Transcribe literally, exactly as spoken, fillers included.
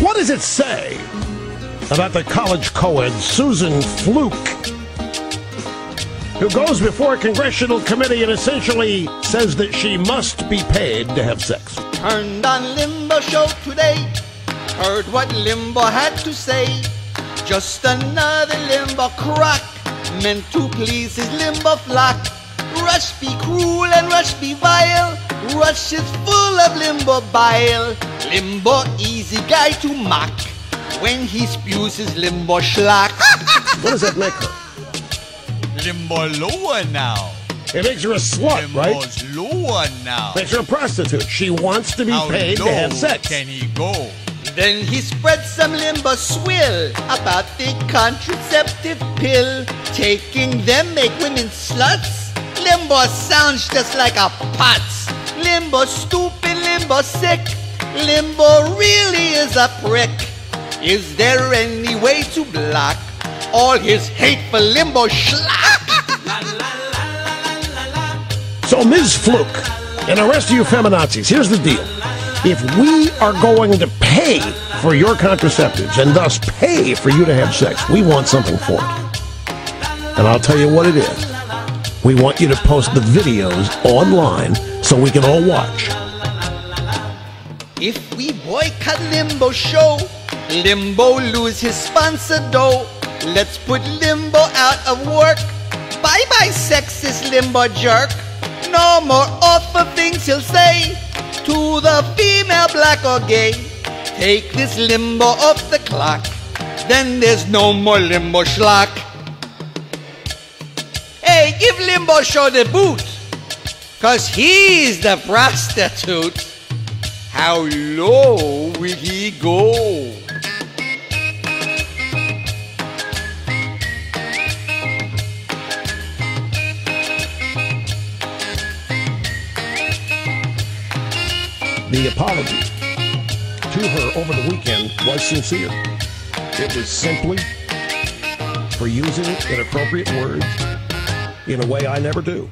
What does it say about the college co-ed Susan Fluke, who goes before a congressional committee and essentially says that she must be paid to have sex? Turned on Limbaugh show today, heard what Limbaugh had to say. Just another Limbaugh crock, meant to please his Limbaugh flock. Rush be cruel and Rush be vile, Rush is full of Limbaugh bile. Limbaugh easy guy to mock, when he spews his Limbaugh schlock. What does that make her? Limbaugh lower now. It makes her a slut, Limbaugh's right? Limbaugh's lower now. Makes her a prostitute. She wants to be How paid to have sex. Can he go? Then he spread some Limbaugh swill about the contraceptive pill. Taking them make women sluts. Limbaugh sounds just like a putz. Limbaugh stupid, Limbaugh sick. Limbaugh really is a prick. Is there any way to block all his hateful Limbaugh schlock? So Miz Fluke and the rest of you feminazis, here's the deal. If we are going to pay for your contraceptives and thus pay for you to have sex, we want something for it. And I'll tell you what it is. We want you to post the videos online so we can all watch. If we boycott Limbaugh show, Limbaugh lose his sponsor dough. Let's put Limbaugh out of work. Bye-bye sexist Limbaugh jerk. No more awful things he'll say to the female, black or gay. Take this Limbaugh off the clock, then there's no more Limbaugh schlock. Hey, give Limbaugh show the boot, cause he's the prostitute. How low will he go? The apology to her over the weekend was sincere. It was simply for using inappropriate words in a way I never do.